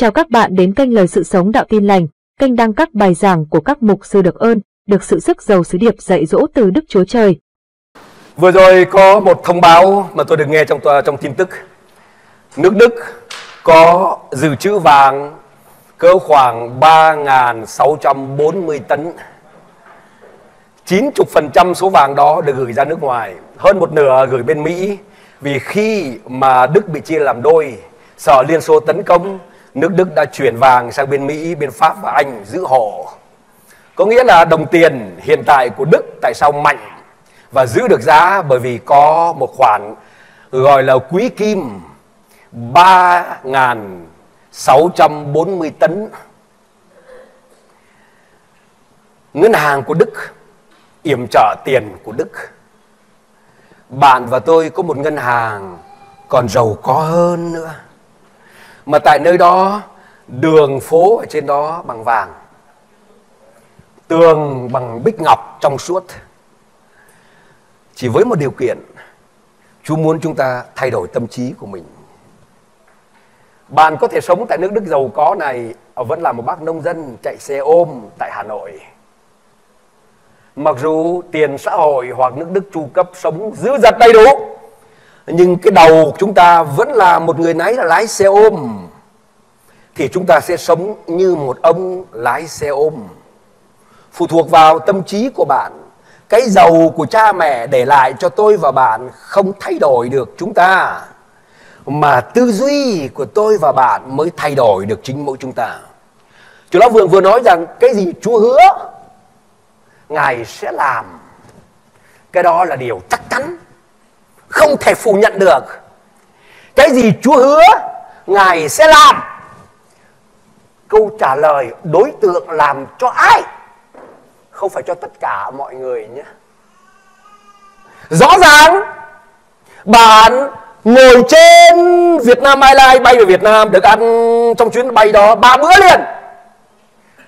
Chào các bạn đến kênh Lời Sự Sống Đạo Tin Lành, kênh đăng các bài giảng của các mục sư được ơn, được sự sức giàu sứ điệp dạy dỗ từ Đức Chúa Trời. Vừa rồi có một thông báo mà tôi được nghe trong tin tức. Nước Đức có dự trữ vàng cỡ khoảng 3.640 tấn. 90% số vàng đó được gửi ra nước ngoài, hơn một nửa gửi bên Mỹ. Vì khi mà Đức bị chia làm đôi, Sở Liên Xô tấn công, nước Đức đã chuyển vàng sang bên Mỹ, bên Pháp và Anh giữ hộ. Có nghĩa là đồng tiền hiện tại của Đức tại sao mạnh và giữ được giá? Bởi vì có một khoản gọi là quỹ kim 3.640 tấn. Ngân hàng của Đức yểm trợ tiền của Đức. Bạn và tôi có một ngân hàng còn giàu có hơn nữa. Mà tại nơi đó, đường phố ở trên đó bằng vàng, tường bằng bích ngọc trong suốt. Chỉ với một điều kiện, Chúa muốn chúng ta thay đổi tâm trí của mình. Bạn có thể sống tại nước Đức giàu có này, vẫn là một bác nông dân chạy xe ôm tại Hà Nội. Mặc dù tiền xã hội hoặc nước Đức chu cấp sống dữ dật đầy đủ, nhưng cái đầu chúng ta vẫn là một người lái xe ôm, thì chúng ta sẽ sống như một ông lái xe ôm. Phụ thuộc vào tâm trí của bạn. Cái giàu của cha mẹ để lại cho tôi và bạn không thay đổi được chúng ta, mà tư duy của tôi và bạn mới thay đổi được chính mỗi chúng ta. Chúa Lão Vượng vừa nói rằng cái gì Chúa hứa Ngài sẽ làm, cái đó là điều chắc chắn, không thể phủ nhận được. Cái gì Chúa hứa Ngài sẽ làm. Câu trả lời đối tượng làm cho ai, không phải cho tất cả mọi người nhé. Rõ ràng bạn ngồi trên Vietnam Airlines bay về Việt Nam, được ăn trong chuyến bay đó 3 bữa liền,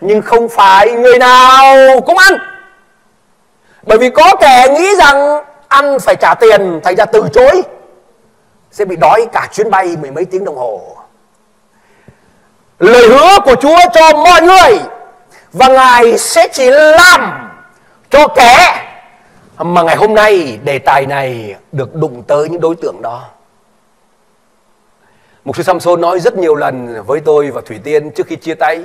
nhưng không phải người nào cũng ăn. Bởi vì có kẻ nghĩ rằng ăn phải trả tiền, thành ra từ chối, sẽ bị đói cả chuyến bay mười mấy tiếng đồng hồ. Lời hứa của Chúa cho mọi người, và Ngài sẽ chỉ làm cho kẻ mà ngày hôm nay đề tài này được đụng tới những đối tượng đó. Mục sư Samson nói rất nhiều lần với tôi và Thủy Tiên trước khi chia tay,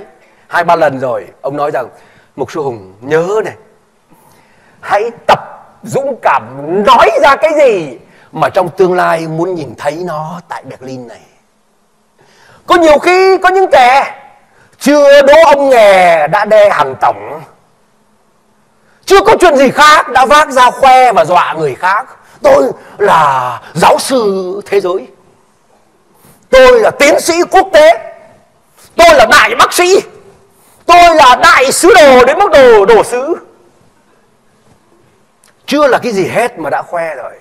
2-3 lần rồi. Ông nói rằng Mục sư Hùng nhớ này, hãy tập dũng cảm nói ra cái gì mà trong tương lai muốn nhìn thấy nó tại Berlin này. Có nhiều khi có những kẻ chưa đỗ ông nghề đã đe hàng tổng, chưa có chuyện gì khác đã vác ra khoe và dọa người khác. Tôi là giáo sư thế giới, tôi là tiến sĩ quốc tế, tôi là đại bác sĩ, tôi là đại sứ đồ đến mức đồ sứ. Chưa là cái gì hết mà đã khoe rồi.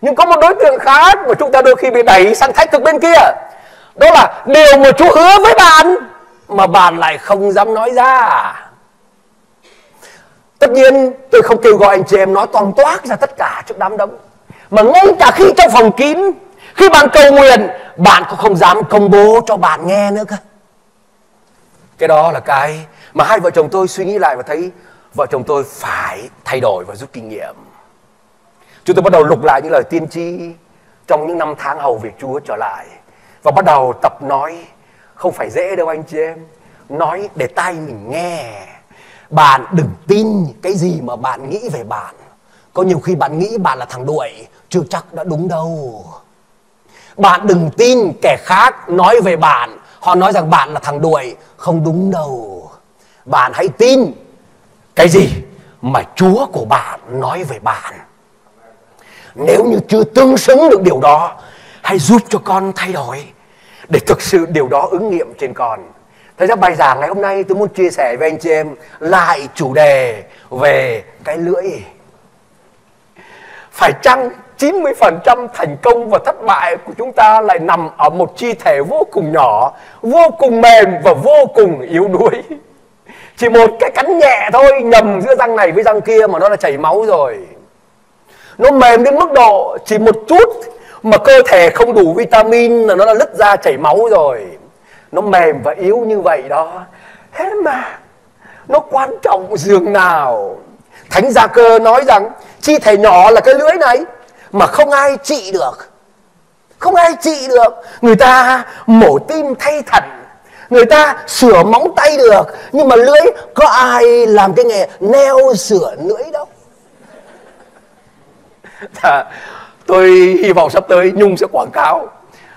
Nhưng có một đối tượng khác mà chúng ta đôi khi bị đẩy sang thách thức bên kia, đó là điều mà Chúa hứa với bạn mà bạn lại không dám nói ra. Tất nhiên tôi không kêu gọi anh chị em nói toang toác ra tất cả trước đám đông, mà ngay cả khi trong phòng kín, khi bạn cầu nguyện, bạn cũng không dám công bố cho bạn nghe nữa cơ. Cái đó là cái mà hai vợ chồng tôi suy nghĩ lại và thấy vợ chồng tôi phải thay đổi và rút kinh nghiệm. Chúng tôi bắt đầu lục lại những lời tiên tri trong những năm tháng hầu việc Chúa trở lại, và bắt đầu tập nói. Không phải dễ đâu anh chị em, nói để tai mình nghe. Bạn đừng tin cái gì mà bạn nghĩ về bạn. Có nhiều khi bạn nghĩ bạn là thằng đuổi, chưa chắc đã đúng đâu. Bạn đừng tin kẻ khác nói về bạn, họ nói rằng bạn là thằng đuổi, không đúng đâu. Bạn hãy tin cái gì mà Chúa của bạn nói về bạn. Nếu như chưa tương xứng được điều đó, hãy giúp cho con thay đổi để thực sự điều đó ứng nghiệm trên con. Thế ra bài giảng ngày hôm nay tôi muốn chia sẻ với anh chị em lại chủ đề về cái lưỡi. Phải chăng 90% thành công và thất bại của chúng ta lại nằm ở một chi thể vô cùng nhỏ, vô cùng mềm và vô cùng yếu đuối? Chỉ một cái cắn nhẹ thôi, nhầm giữa răng này với răng kia mà nó đã chảy máu rồi. Nó mềm đến mức độ chỉ một chút mà cơ thể không đủ vitamin là nó đã lứt ra chảy máu rồi. nó mềm và yếu như vậy đó. Thế mà nó quan trọng dường nào. Thánh Gia Cơ nói rằng chi thể nhỏ là cái lưỡi này mà không ai trị được. Không ai trị được. Người ta mổ tim thay thận, người ta sửa móng tay được, nhưng mà lưỡi có ai làm cái nghề neo sửa lưỡi đâu. Tôi hy vọng sắp tới Nhung sẽ quảng cáo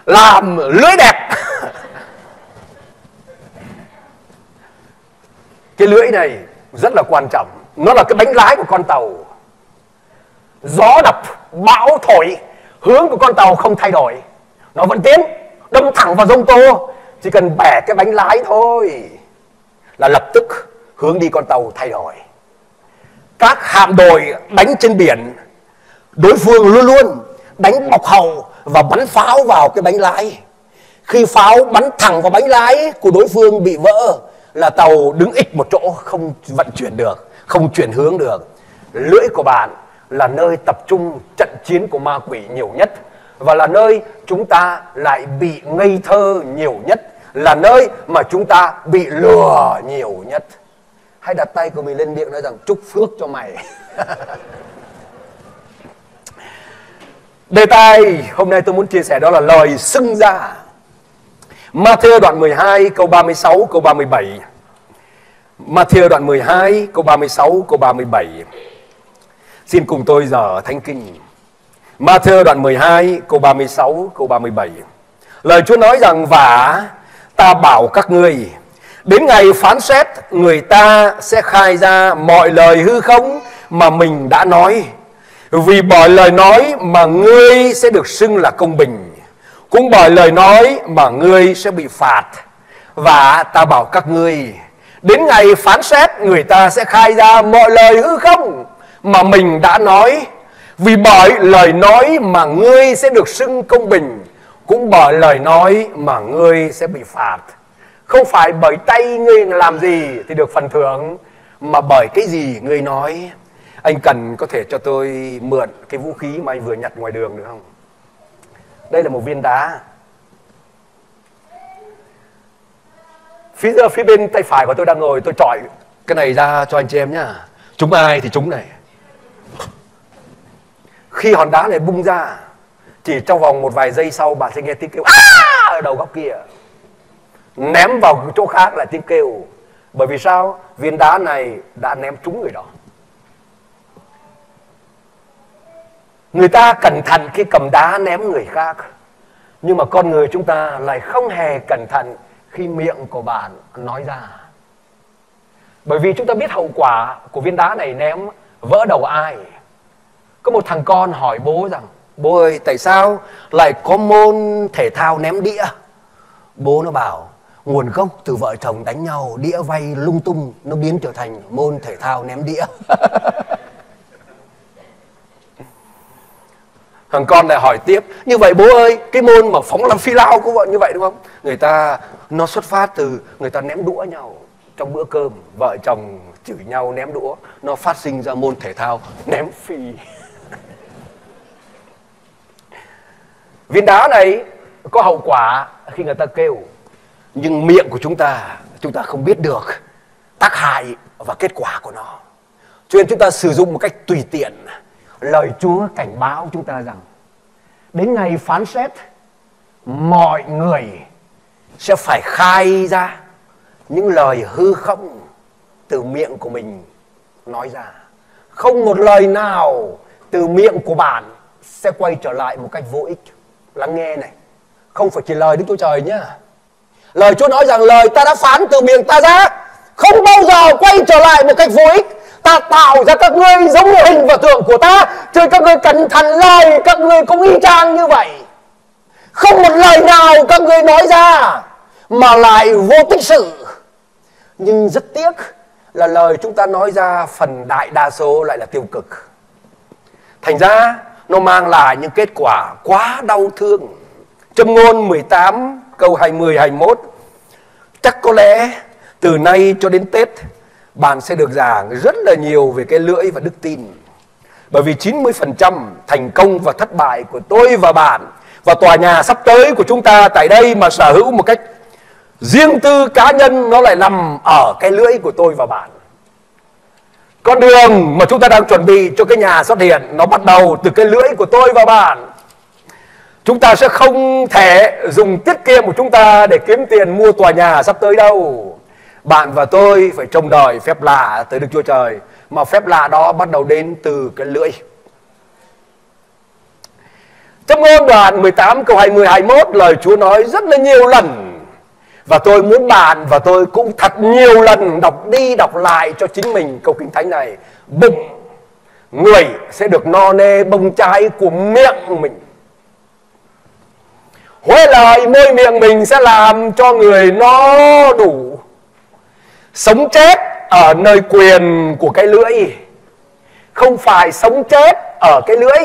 làm lưỡi đẹp. Cái lưỡi này rất là quan trọng. Nó là cái bánh lái của con tàu. Gió đập, bão thổi, hướng của con tàu không thay đổi, nó vẫn tiến, đâm thẳng vào giông tố. Chỉ cần bẻ cái bánh lái thôi là lập tức hướng đi con tàu thay đổi. Các hạm đội đánh trên biển, đối phương luôn luôn đánh bọc hậu và bắn pháo vào cái bánh lái. Khi pháo bắn thẳng vào bánh lái của đối phương bị vỡ là tàu đứng ịch một chỗ, không vận chuyển được, không chuyển hướng được. Lưỡi của bạn là nơi tập trung trận chiến của ma quỷ nhiều nhất, và là nơi chúng ta lại bị ngây thơ nhiều nhất, là nơi mà chúng ta bị lừa nhiều nhất. Hãy đặt tay của mình lên miệng nói rằng chúc phước cho mày. Đề tài hôm nay tôi muốn chia sẻ đó là lời xưng ra. Matthew đoạn 12 câu 36 câu 37. Matthew đoạn 12 câu 36 câu 37. Xin cùng tôi giờ Thánh Kinh. Matthew đoạn 12 câu 36 câu 37. Lời Chúa nói rằng: "Vả ta bảo các ngươi, đến ngày phán xét, người ta sẽ khai ra mọi lời hư không mà mình đã nói. Vì bởi lời nói mà ngươi sẽ được xưng là công bình, cũng bởi lời nói mà ngươi sẽ bị phạt. Và ta bảo các ngươi, đến ngày phán xét, người ta sẽ khai ra mọi lời hư không mà mình đã nói. Vì bởi lời nói mà ngươi sẽ được xưng công bình, cũng bởi lời nói mà ngươi sẽ bị phạt." Không phải bởi tay ngươi làm gì thì được phần thưởng, mà bởi cái gì ngươi nói. Anh Cần có thể cho tôi mượn cái vũ khí mà anh vừa nhặt ngoài đường được không? Đây là một viên đá. Phía bên tay phải của tôi đang ngồi, tôi chọi cái này ra cho anh chị em nhá. Trúng ai thì trúng này. Khi hòn đá này bung ra, chỉ trong vòng một vài giây sau bạn sẽ nghe tiếng kêu ở đầu góc kia. Ném vào chỗ khác là tiếng kêu. Bởi vì sao? Viên đá này đã ném trúng người đó. Người ta cẩn thận khi cầm đá ném người khác, nhưng mà con người chúng ta lại không hề cẩn thận khi miệng của bạn nói ra. Bởi vì chúng ta biết hậu quả của viên đá này ném vỡ đầu ai. Có một thằng con hỏi bố rằng: "Bố ơi, tại sao lại có môn thể thao ném đĩa?" Bố nó bảo: "Nguồn gốc từ vợ chồng đánh nhau, đĩa vay lung tung, nó biến trở thành môn thể thao ném đĩa." Thằng con lại hỏi tiếp: "Như vậy bố ơi, cái môn mà phóng làm phi lao cũng vậy như vậy đúng không?" Người ta nó xuất phát từ người ta ném đũa nhau trong bữa cơm, vợ chồng chửi nhau ném đũa, nó phát sinh ra môn thể thao ném phi. Viên đá này có hậu quả khi người ta kêu, nhưng miệng của chúng ta không biết được tác hại và kết quả của nó, cho nên chúng ta sử dụng một cách tùy tiện. Lời Chúa cảnh báo chúng ta rằng đến ngày phán xét, mọi người sẽ phải khai ra những lời hư không từ miệng của mình nói ra. Không một lời nào từ miệng của bạn sẽ quay trở lại một cách vô ích. Lắng nghe này, không phải chỉ lời Đức Chúa Trời nhé. Lời Chúa nói rằng lời ta đã phán từ miệng ta ra không bao giờ quay trở lại một cách vô ích. Ta tạo ra các ngươi giống như hình và tượng của ta, chứ các ngươi cẩn thận lời các ngươi cũng y chang như vậy. Không một lời nào các ngươi nói ra mà lại vô tích sự. Nhưng rất tiếc là lời chúng ta nói ra phần đại đa số lại là tiêu cực. Thành ra nó mang lại những kết quả quá đau thương. Châm ngôn 18 câu 20-21: "Chắc có lẽ từ nay cho đến Tết, bạn sẽ được giảng rất là nhiều về cái lưỡi và đức tin. Bởi vì 90% thành công và thất bại của tôi và bạn và tòa nhà sắp tới của chúng ta tại đây mà sở hữu một cách riêng tư cá nhân nó lại nằm ở cái lưỡi của tôi và bạn. Con đường mà chúng ta đang chuẩn bị cho cái nhà xuất hiện, nó bắt đầu từ cái lưỡi của tôi và bạn. Chúng ta sẽ không thể dùng tiết kiệm của chúng ta để kiếm tiền mua tòa nhà sắp tới đâu. Bạn và tôi phải trông đợi phép lạ tới Đức Chúa Trời, mà phép lạ đó bắt đầu đến từ cái lưỡi. Trong Ngôn đoạn 18 câu 20-21, lời Chúa nói rất là nhiều lần. Và tôi muốn bạn và tôi cũng thật nhiều lần đọc đi đọc lại cho chính mình câu Kinh Thánh này. Bụng người sẽ được no nê bông trái của miệng mình. Huế lời môi miệng mình sẽ làm cho người no đủ. Sống chết ở nơi quyền của cái lưỡi, không phải sống chết ở cái lưỡi.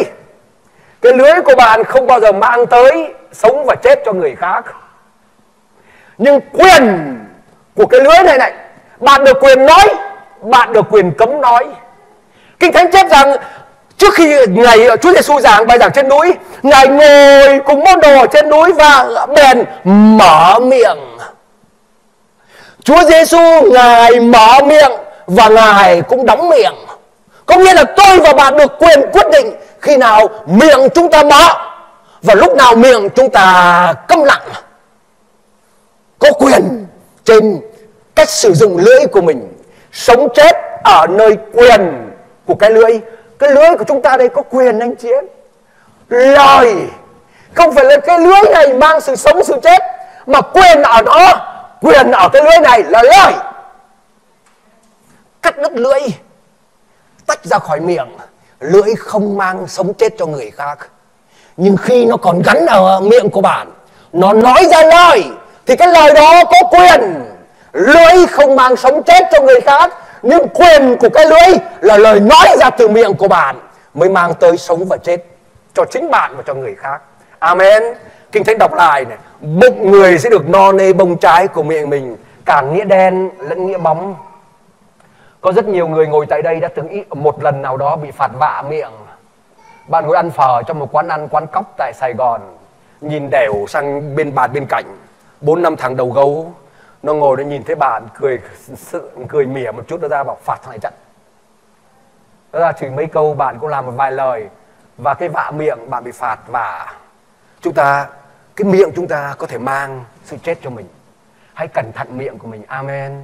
Cái lưỡi của bạn không bao giờ mang tới sống và chết cho người khác. Nhưng quyền của cái lưỡi này này, bạn được quyền nói, bạn được quyền cấm nói. Kinh Thánh chép rằng trước khi ngày Chúa Giêsu giảng bài giảng trên núi, Ngài ngồi cùng môn đồ ở trên núi và bèn mở miệng. Chúa Giêsu Ngài mở miệng và Ngài cũng đóng miệng. Có nghĩa là tôi và bạn được quyền quyết định khi nào miệng chúng ta mở và lúc nào miệng chúng ta câm lặng. Có quyền trên cách sử dụng lưỡi của mình. Sống chết ở nơi quyền của cái lưỡi. Cái lưỡi của chúng ta đây có quyền, anh chị em. Lời, không phải là cái lưỡi này mang sự sống sự chết, mà quyền ở nó, quyền ở cái lưỡi này là lời. Cắt đứt lưỡi, tách ra khỏi miệng. Lưỡi không mang sống chết cho người khác, nhưng khi nó còn gắn ở miệng của bạn, nó nói ra lời, thì cái lời đó có quyền. Lưỡi không mang sống chết cho người khác, nhưng quyền của cái lưỡi là lời nói ra từ miệng của bạn mới mang tới sống và chết cho chính bạn và cho người khác. Amen. Kinh Thánh đọc lại này, bụng người sẽ được no nê bông trái của miệng mình, cả nghĩa đen lẫn nghĩa bóng. Có rất nhiều người ngồi tại đây đã từng ý một lần nào đó bị phạt vạ miệng. Bạn ngồi ăn phở trong một quán ăn, quán cóc tại Sài Gòn, nhìn đẻo sang bên bàn bên cạnh, 4-5 thằng đầu gấu nó ngồi nó nhìn thấy bạn cười mỉa một chút, nó ra bảo phạt thằng này trận. Nó ra chửi mấy câu, bạn cũng làm một vài lời, và cái vạ miệng bạn bị phạt vạ. Chúng ta, cái miệng chúng ta có thể mang sự chết cho mình. Hãy cẩn thận miệng của mình. Amen.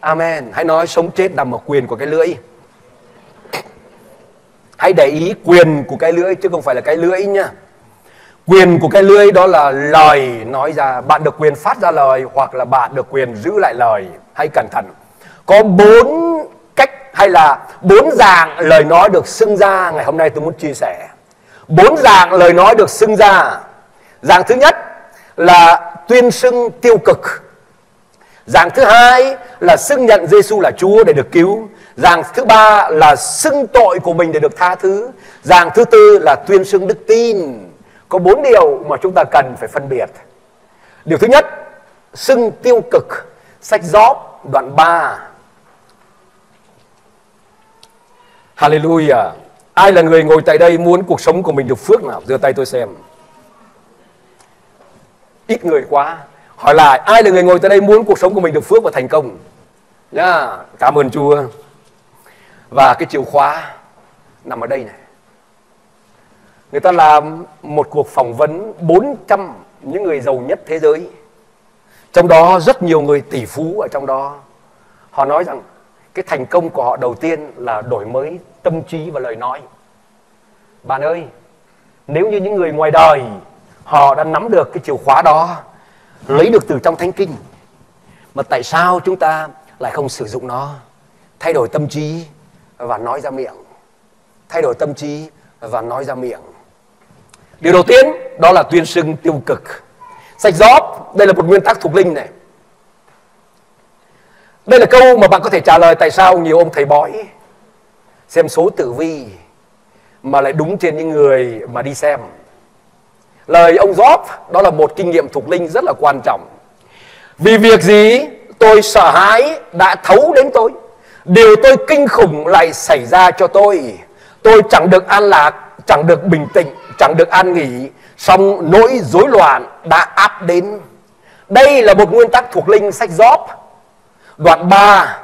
Amen. Hãy nói sống chết nằm ở quyền của cái lưỡi. Hãy để ý quyền của cái lưỡi chứ không phải là cái lưỡi nhá. Quyền của cái lưỡi đó là lời nói ra. Bạn được quyền phát ra lời hoặc là bạn được quyền giữ lại lời. Hãy cẩn thận. Có 4 cách hay là 4 dạng lời nói được xưng ra. Ngày hôm nay tôi muốn chia sẻ 4 dạng lời nói được xưng ra. Dạng thứ nhất là tuyên xưng tiêu cực. Dạng thứ hai là xưng nhận Giêsu là Chúa để được cứu. Dạng thứ ba là xưng tội của mình để được tha thứ. Dạng thứ tư là tuyên xưng đức tin. Có 4 điều mà chúng ta cần phải phân biệt. Điều thứ nhất, xưng tiêu cực. Sách Gióp đoạn 3. Hallelujah. Ai là người ngồi tại đây muốn cuộc sống của mình được phước nào? Giơ tay tôi xem. Ít người quá. Hỏi lại, ai là người ngồi tại đây muốn cuộc sống của mình được phước và thành công? Yeah. Cảm ơn Chúa. Và cái chìa khóa nằm ở đây này. Người ta làm một cuộc phỏng vấn 400 những người giàu nhất thế giới. Trong đó rất nhiều người tỷ phú ở trong đó. Họ nói rằng cái thành công của họ đầu tiên là đổi mới tâm trí và lời nói. Bạn ơi, nếu như những người ngoài đời họ đã nắm được cái chìa khóa đó, lấy được từ trong Thánh Kinh, mà tại sao chúng ta lại không sử dụng nó? Thay đổi tâm trí và nói ra miệng. Thay đổi tâm trí và nói ra miệng. Điều đầu tiên đó là tuyên xưng tiêu cực. Sách Gióp, đây là một nguyên tắc thuộc linh này. Đây là câu mà bạn có thể trả lời tại sao nhiều ông thầy bói xem số tử vi mà lại đúng trên những người mà đi xem. Lời ông Gióp đó là một kinh nghiệm thuộc linh rất là quan trọng. Vì việc gì tôi sợ hãi đã thấu đến tôi, điều tôi kinh khủng lại xảy ra cho tôi. Tôi chẳng được an lạc, chẳng được bình tĩnh, chẳng được an nghỉ, song nỗi rối loạn đã áp đến. Đây là một nguyên tắc thuộc linh sách Gióp, đoạn 3,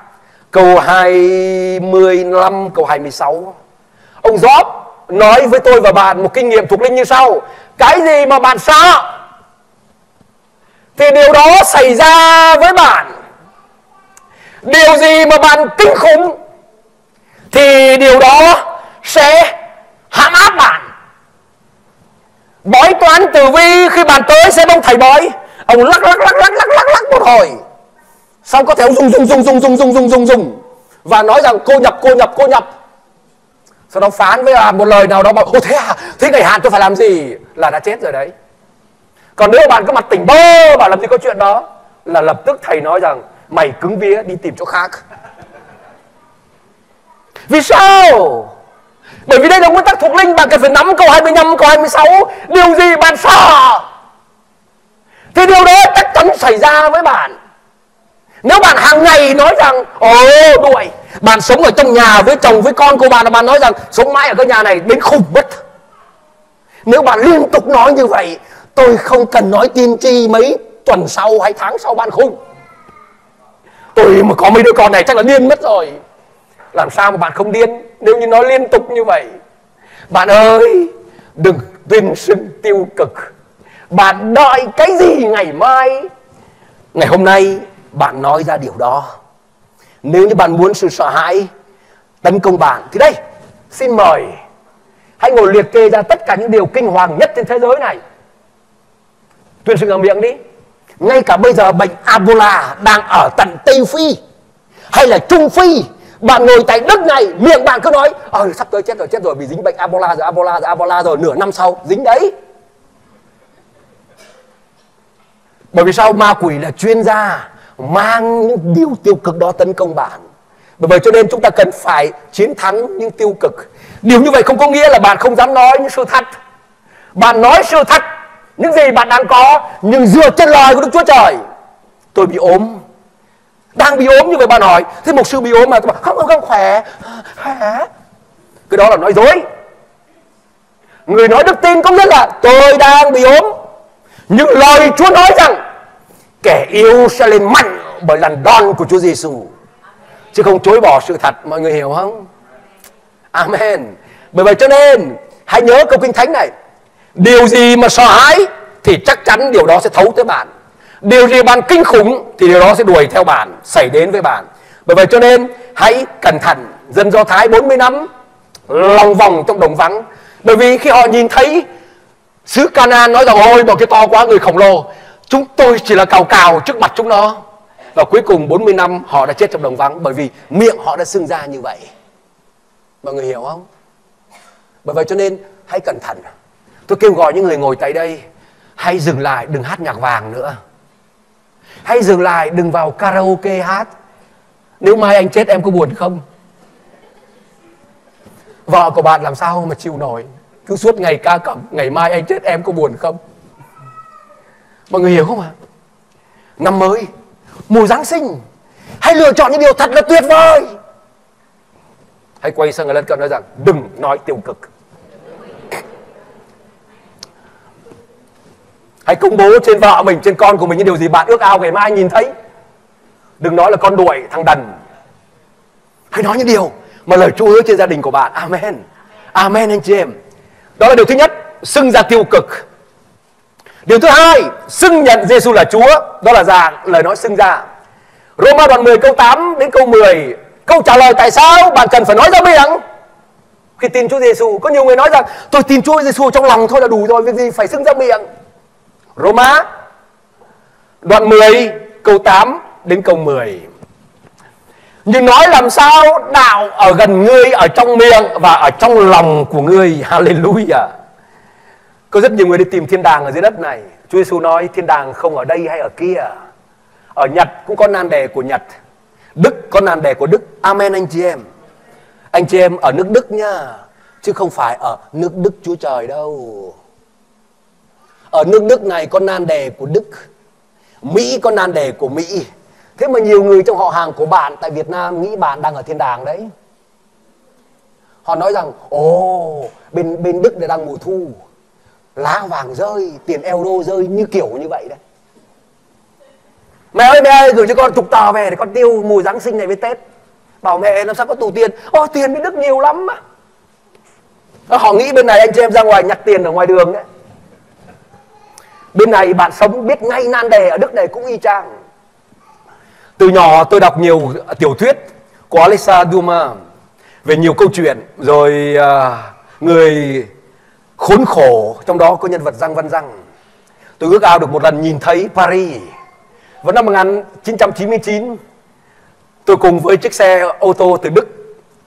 câu 25, câu 26. Ông Gióp nói với tôi và bạn một kinh nghiệm thuộc linh như sau: cái gì mà bạn sợ thì điều đó xảy ra với bạn. Điều gì mà bạn kinh khủng thì điều đó sẽ hãm áp bạn. Bói toán tử vi khi bạn tới sẽ đông thầy bói. Ông lắc một hồi, xong có thể ông rung và nói rằng cô nhập. Sau đó phán với một lời nào đó bảo ô thế à, thế này hạn tôi phải làm gì, là đã chết rồi đấy. Còn nếu bạn có mặt tỉnh bơ bảo làm gì có chuyện đó, là lập tức thầy nói rằng mày cứng vía, đi tìm chỗ khác. Vì sao? Bởi vì đây là nguyên tắc thuộc linh. Bạn cần phải nắm câu 25, câu 26. Điều gì bạn sợ thì điều đó chắc chắn xảy ra với bạn. Nếu bạn hàng ngày nói rằng đuổi, bạn sống ở trong nhà với chồng với con của bạn, và bạn nói rằng sống mãi ở cái nhà này đến khủng mất. Nếu bạn liên tục nói như vậy, tôi không cần nói tiên tri mấy tuần sau hay tháng sau bạn khùng. Tôi mà có mấy đứa con này chắc là điên mất rồi. Làm sao mà bạn không điên nếu như nói liên tục như vậy? Bạn ơi, đừng tin sưng tiêu cực. Bạn đợi cái gì ngày mai? Ngày hôm nay bạn nói ra điều đó. Nếu như bạn muốn sự sợ hãi tấn công bạn thì đây, xin mời hãy ngồi liệt kê ra tất cả những điều kinh hoàng nhất trên thế giới này. Tuyên xưng ở miệng đi. Ngay cả bây giờ bệnh Ebola đang ở tận Tây Phi hay là Trung Phi, bạn ngồi tại đất này, miệng bạn cứ nói sắp tới chết rồi vì dính bệnh Ebola rồi, nửa năm sau dính đấy. Bởi vì sao? Ma quỷ là chuyên gia mang những điều tiêu cực đó tấn công bạn. Bởi vậy cho nên chúng ta cần phải chiến thắng những tiêu cực. Điều như vậy không có nghĩa là bạn không dám nói những sự thật. Bạn nói sự thật, những gì bạn đang có, nhưng dựa trên lời của Đức Chúa Trời. Tôi bị ốm, đang bị ốm như vậy. Bạn hỏi thế mục sư bị ốm mà, tôi bảo không khỏe. Cái đó là nói dối. Người nói đức tin có nghĩa là tôi đang bị ốm, nhưng lời Chúa nói rằng kẻ yêu sẽ lên mạnh bởi lần đòn của Chúa Giêsu, chứ không chối bỏ sự thật. Mọi người hiểu không? Amen. Bởi vậy cho nên hãy nhớ câu kinh thánh này: điều gì mà sợ hãi thì chắc chắn điều đó sẽ thấu tới bạn. Điều gì bạn kinh khủng thì điều đó sẽ đuổi theo bạn, xảy đến với bạn. Bởi vậy cho nên hãy cẩn thận. Dân Do Thái 40 năm lòng vòng trong đồng vắng, bởi vì khi họ nhìn thấy xứ Canaan nói rằng ôi bọn kia to quá, người khổng lồ, chúng tôi chỉ là cào cào trước mặt chúng nó. Và cuối cùng 40 năm họ đã chết trong đồng vắng, bởi vì miệng họ đã xưng ra như vậy. Mọi người hiểu không? Bởi vậy cho nên hãy cẩn thận. Tôi kêu gọi những người ngồi tại đây, hãy dừng lại, đừng hát nhạc vàng nữa. Hãy dừng lại, đừng vào karaoke hát. Nếu mai anh chết em có buồn không? Vợ của bạn làm sao mà chịu nổi, cứ suốt ngày ca cẩm ngày mai anh chết em có buồn không? Mọi người hiểu không ạ? Năm mới, mùa Giáng sinh, hãy lựa chọn những điều thật là tuyệt vời. Hãy quay sang người lân cận nói rằng đừng nói tiêu cực. Hãy công bố trên vợ mình, trên con của mình những điều gì bạn ước ao ngày mai nhìn thấy. Đừng nói là con đuổi, thằng đần. Hãy nói những điều mà lời Chúa hứa trên gia đình của bạn. Amen. Amen anh chị em. Đó là điều thứ nhất, xưng ra tiêu cực. Điều thứ hai, xưng nhận Giêsu là Chúa. Đó là ra lời nói xưng ra. Roma đoạn 10 câu 8 đến câu 10, câu trả lời tại sao bạn cần phải nói ra miệng khi tin Chúa Giêsu. Có nhiều người nói rằng tôi tin Chúa Giêsu trong lòng thôi là đủ rồi, việc gì phải xưng ra miệng. Roma đoạn 10 câu 8 đến câu 10. Nhưng nói làm sao đạo ở gần ngươi, ở trong miệng và ở trong lòng của ngươi. Hallelujah. Có rất nhiều người đi tìm thiên đàng ở dưới đất này. Chúa Giêsu nói thiên đàng không ở đây hay ở kia. Ở Nhật cũng có nan đề của Nhật, Đức có nan đề của Đức. Amen anh chị em. Anh chị em ở nước Đức nha, chứ không phải ở nước Đức Chúa Trời đâu. Ở nước Đức này có nan đề của Đức, Mỹ có nan đề của Mỹ. Thế mà nhiều người trong họ hàng của bạn tại Việt Nam nghĩ bạn đang ở thiên đàng đấy. Họ nói rằng bên Đức đang mùa thu, lá vàng rơi, tiền euro rơi, như kiểu như vậy đấy. Mẹ ơi gửi cho con chục tờ về để con tiêu mùa Giáng sinh này với Tết. Bảo mẹ làm sao có tù tiền. Tiền bên Đức nhiều lắm á. Họ nghĩ bên này anh chị em ra ngoài nhặt tiền ở ngoài đường đấy. Bên này bạn sống biết ngay nan đề, ở Đức này cũng y chang. Từ nhỏ tôi đọc nhiều tiểu thuyết của Alexa Duma về nhiều câu chuyện. Rồi người khốn khổ, trong đó có nhân vật Giang Văn Răng. Tôi ước ao được một lần nhìn thấy Paris. Vào năm 1999, tôi cùng với chiếc xe ô tô từ Đức,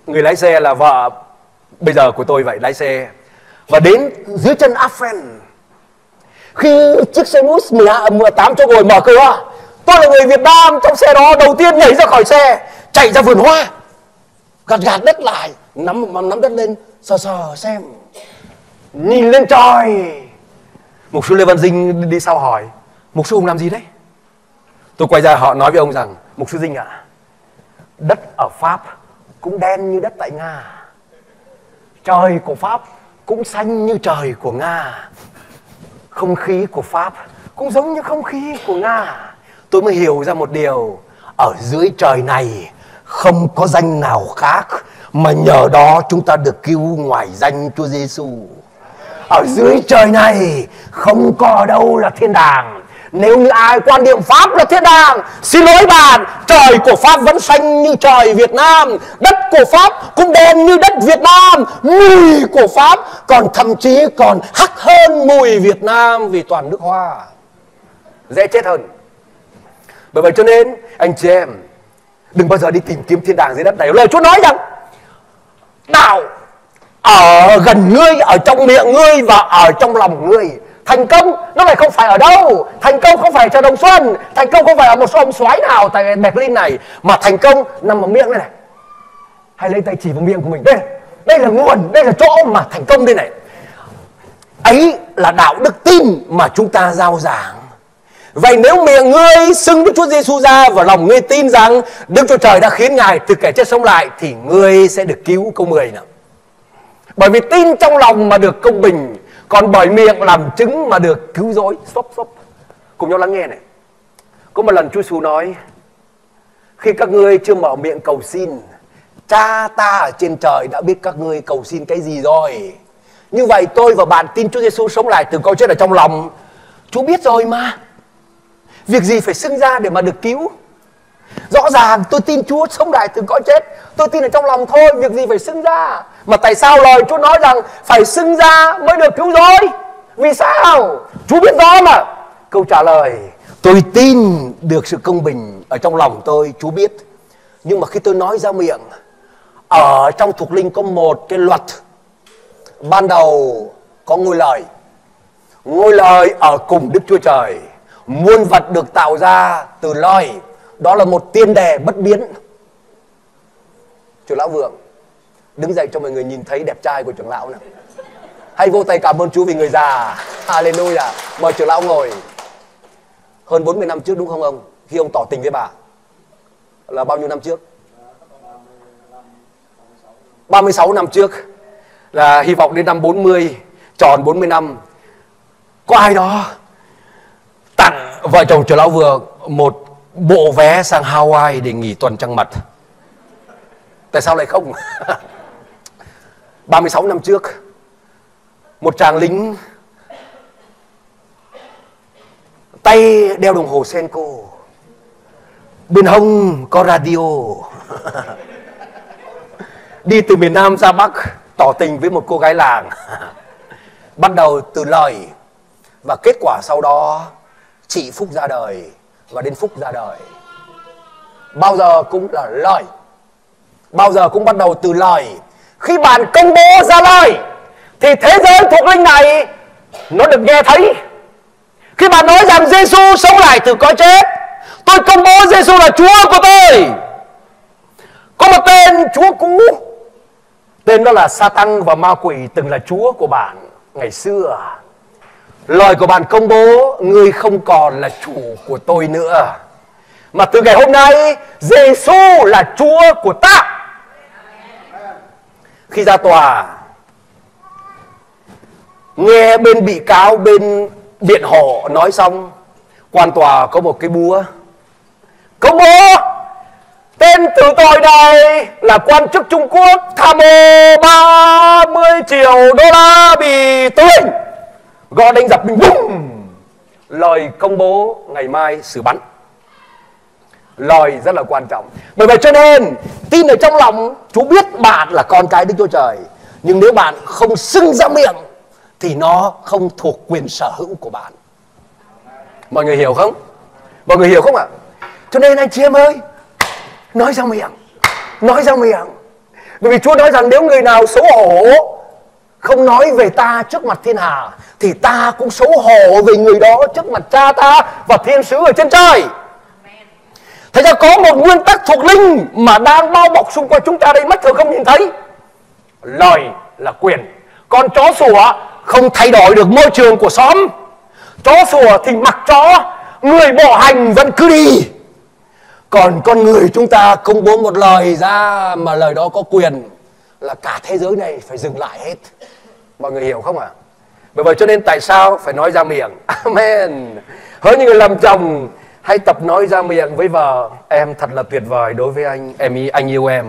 người lái xe là vợ bây giờ của tôi vậy, lái xe, và đến dưới chân Affen. Khi chiếc xe bus 18 chỗ ngồi mở cửa, tôi là người Việt Nam trong xe đó đầu tiên nhảy ra khỏi xe, chạy ra vườn hoa, gạt đất lại, nắm đất lên, sờ xem, nhìn lên trời. Mục sư Lê Văn Dinh đi sau hỏi, mục sư Hùng làm gì đấy? Tôi quay ra họ nói với ông rằng, mục sư Dinh ạ, đất ở Pháp cũng đen như đất tại Nga, trời của Pháp cũng xanh như trời của Nga, không khí của Pháp cũng giống như không khí của Nga. Tôi mới hiểu ra một điều, ở dưới trời này không có danh nào khác, mà nhờ đó chúng ta được cứu ngoài danh Chúa Giêsu. Ở dưới trời này không có đâu là thiên đàng. Nếu như ai quan niệm Pháp là thiên đàng, xin lỗi bạn, trời của Pháp vẫn xanh như trời Việt Nam, đất của Pháp cũng đen như đất Việt Nam, mùi của Pháp còn thậm chí còn hắc hơn mùi Việt Nam vì toàn nước hoa, dễ chết hơn. Bởi vậy cho nên anh chị em đừng bao giờ đi tìm kiếm thiên đàng dưới đất này. Lời Chúa nói rằng đạo ở gần ngươi, ở trong miệng ngươi và ở trong lòng ngươi. Thành công nó lại không phải ở đâu. Thành công không phải chợ Đồng Xuân, thành công không phải ở một số ông soái nào tại Berlin này, mà thành công nằm ở miệng đây này. Hay lấy tay chỉ vào miệng của mình. Đây là nguồn, đây là chỗ mà thành công đây này. Ấy là đạo đức tin mà chúng ta rao giảng. Vậy nếu miệng ngươi xưng Đức Chúa Giêsu ra và lòng ngươi tin rằng Đức Chúa Trời đã khiến Ngài từ kẻ chết sống lại, thì ngươi sẽ được cứu. Câu 10 nào. Bởi vì tin trong lòng mà được công bình, còn bởi miệng làm chứng mà được cứu rỗi. Stop. Cùng nhau lắng nghe này. Có một lần Chúa Giêsu nói, khi các ngươi chưa mở miệng cầu xin, Cha ta ở trên trời đã biết các ngươi cầu xin cái gì rồi. Như vậy tôi và bạn tin Chúa Giêsu sống lại từ cõi chết ở trong lòng, Chúa biết rồi mà. Việc gì phải xưng ra để mà được cứu? Rõ ràng tôi tin Chúa sống lại từ cõi chết, tôi tin ở trong lòng thôi, việc gì phải xưng ra? Mà tại sao lời Chúa nói rằng phải xưng ra mới được cứu rỗi? Vì sao? Chúa biết rõ mà. Câu trả lời, tôi tin được sự công bình ở trong lòng tôi, Chúa biết. Nhưng mà khi tôi nói ra miệng, ở trong thuộc linh có một cái luật. Ban đầu có ngôi lời. Ngôi lời ở cùng Đức Chúa Trời. Muôn vật được tạo ra từ lời. Đó là một tiên đề bất biến. Trưởng lão Vượng, đứng dậy cho mọi người nhìn thấy đẹp trai của trưởng lão nào. Hãy vỗ tay cảm ơn Chúa vì người già. Hallelujah. Mời trưởng lão ngồi. Hơn 40 năm trước đúng không ông? Khi ông tỏ tình với bà. Là bao nhiêu năm trước? 36 năm trước. Là hy vọng đến năm 40, tròn 40 năm. Có ai đó tặng vợ chồng trưởng lão Vượng một bộ vé sang Hawaii để nghỉ tuần trăng mật. Tại sao lại không? 36 năm trước, một chàng lính tay đeo đồng hồ Seiko, bên hông có radio, đi từ miền Nam ra Bắc tỏ tình với một cô gái làng. Bắt đầu từ lời, và kết quả sau đó chị Phúc ra đời, và đến Phúc ra đời. Bao giờ cũng là lời, bao giờ cũng bắt đầu từ lời. Khi bạn công bố ra lời thì thế giới thuộc linh này nó được nghe thấy. Khi bạn nói rằng Giêsu sống lại từ cõi chết, tôi công bố Giêsu là Chúa của tôi. Có một tên chúa cũ, tên đó là Satan và ma quỷ từng là chúa của bạn ngày xưa. Lời của bạn công bố, ngươi không còn là chủ của tôi nữa, mà từ ngày hôm nay Giêsu là Chúa của ta. Khi ra tòa, nghe bên bị cáo, bên biện hộ nói xong, quan tòa có một cái búa Công bố tên từ tội này là quan chức Trung Quốc tham ô 30 triệu đô la bị tử hình. Gõ đánh giặc mình bùng. Lời công bố ngày mai xử bắn. Lời rất là quan trọng. Bởi vậy cho nên tin ở trong lòng, chú biết bạn là con cái Đức Chúa Trời, nhưng nếu bạn không xưng ra miệng thì nó không thuộc quyền sở hữu của bạn. Mọi người hiểu không? Mọi người hiểu không ạ? Cho nên anh chị em ơi, nói ra miệng. Nói ra miệng. Bởi vì Chúa nói rằng nếu người nào xấu hổ không nói về ta trước mặt thiên hà thì ta cũng xấu hổ về người đó trước mặt cha ta và thiên sứ ở trên trời. Thế ra có một nguyên tắc thuộc linh mà đang bao bọc xung quanh chúng ta đây, mắt thường không nhìn thấy. Lời là quyền. Con chó sủa không thay đổi được môi trường của xóm. Chó sủa thì mặc chó, người bỏ hành vẫn cứ đi. Còn con người chúng ta công bố một lời ra mà lời đó có quyền là cả thế giới này phải dừng lại hết. Mọi người hiểu không ạ? Bởi vậy cho nên tại sao phải nói ra miệng. Amen. Hỡi những người làm chồng, hãy tập nói ra miệng với vợ. Em thật là tuyệt vời đối với anh. Anh yêu em.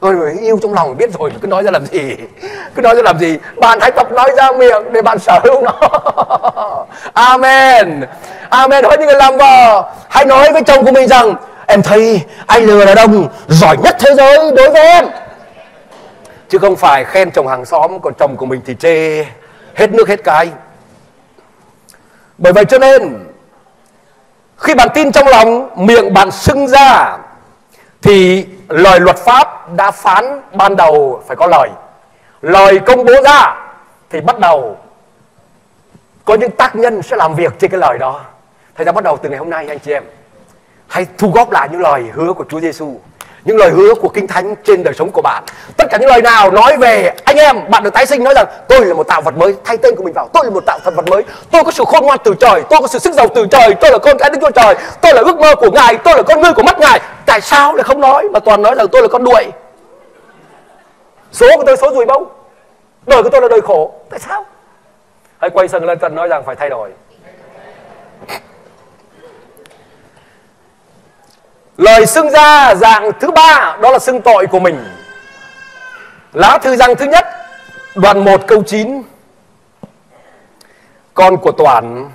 Ôi, yêu trong lòng biết rồi, cứ nói ra làm gì? Cứ nói ra làm gì? Bạn hãy tập nói ra miệng để bạn sở hữu nó. Amen. Amen. Hỡi những người làm vợ, hãy nói với chồng của mình rằng em thấy anh lừa đàn ông giỏi nhất thế giới đối với em. Chứ không phải khen chồng hàng xóm, còn chồng của mình thì chê hết nước hết cái. Bởi vậy cho nên khi bạn tin trong lòng, miệng bạn xưng ra, thì lời luật pháp đã phán ban đầu phải có lời. Lời công bố ra thì bắt đầu có những tác nhân sẽ làm việc trên cái lời đó. Thế ra bắt đầu từ ngày hôm nay anh chị em hãy thu góp lại những lời hứa của Chúa Giêsu, những lời hứa của Kinh Thánh trên đời sống của bạn. Tất cả những lời nào nói về anh em, bạn được tái sinh, nói rằng tôi là một tạo vật mới, thay tên của mình vào, tôi là một tạo thần vật mới, tôi có sự khôn ngoan từ trời, tôi có sự sức giàu từ trời, tôi là con cái Đức Chúa Trời, tôi là ước mơ của Ngài, tôi là con ngươi của mắt Ngài. Tại sao lại không nói mà toàn nói rằng tôi là con đuổi, số của tôi số dùi bông, đời của tôi là đời khổ? Tại sao? Hãy quay sang lên Trần nói rằng phải thay đổi. Lời xưng ra dạng thứ ba, đó là xưng tội của mình. Lá thư răng thứ nhất, đoạn 1 câu 9. Con của Toản